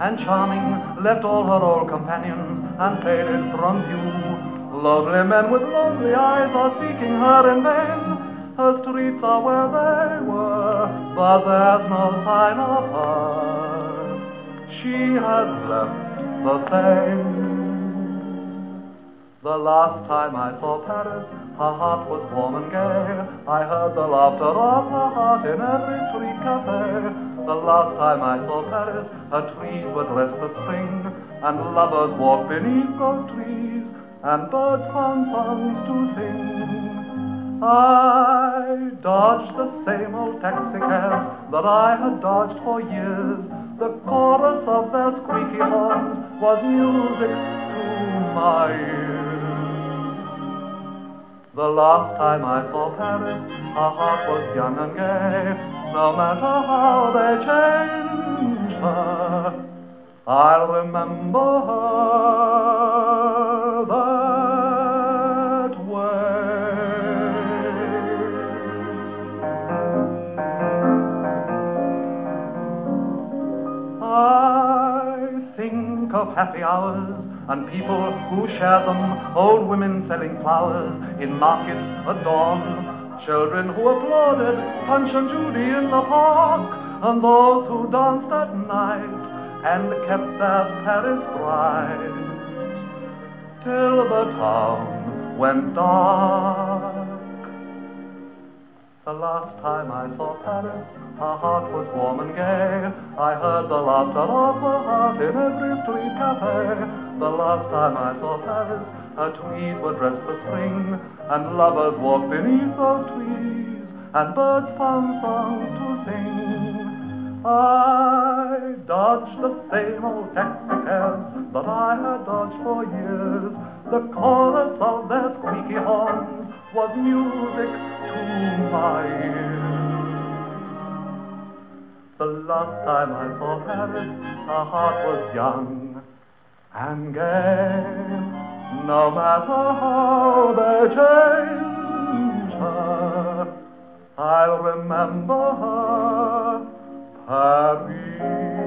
and charming, left all her old companions and faded from view. Lonely men with lonely eyes are seeking her in vain. Her streets are where they were, but there's no sign of her. She has left the same. The last time I saw Paris, her heart was warm and gay. I heard the laughter of her heart in every street cafe. The last time I saw Paris, her trees were dressed for spring, and lovers walked beneath those trees, and birds found songs to sing. I dodged the same old taxicabs that I had dodged for years. The chorus of their squeaky horns was music to my ears. The last time I saw Paris, her heart was young and gay. No matter how they change her, I'll remember her that way. I think of happy hours and people who share them, old women selling flowers in markets at dawn, children who applauded Punch and Judy in the park, and those who danced at night and kept their Paris bright, till the town went dark. The last time I saw Paris, her heart was warm and gay. I heard the laughter of her heart in every street cafe. The last time I saw Paris, her tweeds were dressed for spring, and lovers walked beneath those trees, and birds found songs to sing. I dodged the same old taxicabs that I had dodged for years. The chorus of their squeaky horns was music to my ears. The last time I saw Paris, her heart was young and gay, no matter how they change her, I'll remember her, Paris.